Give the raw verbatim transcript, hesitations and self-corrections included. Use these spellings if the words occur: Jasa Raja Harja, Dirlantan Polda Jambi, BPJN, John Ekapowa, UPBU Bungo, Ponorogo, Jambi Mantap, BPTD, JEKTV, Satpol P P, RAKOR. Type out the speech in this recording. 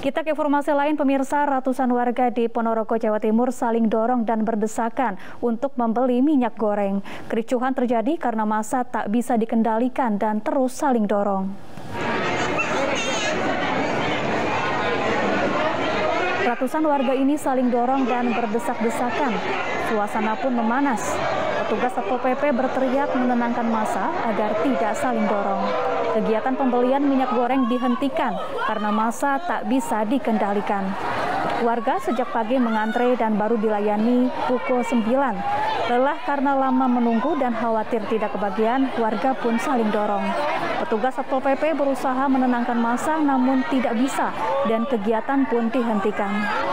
Kita ke informasi lain, pemirsa. Ratusan warga di Ponorogo, Jawa Timur saling dorong dan berdesakan untuk membeli minyak goreng. Kericuhan terjadi karena massa tak bisa dikendalikan dan terus saling dorong. Ratusan warga ini saling dorong dan berdesak-desakan. Suasana pun memanas. Petugas Satpol P P berteriak menenangkan massa agar tidak saling dorong. Kegiatan pembelian minyak goreng dihentikan karena massa tak bisa dikendalikan. Warga sejak pagi mengantre dan baru dilayani pukul sembilan. Lelah karena lama menunggu dan khawatir tidak kebagian, warga pun saling dorong. Petugas Satpol P P berusaha menenangkan massa namun tidak bisa dan kegiatan pun dihentikan.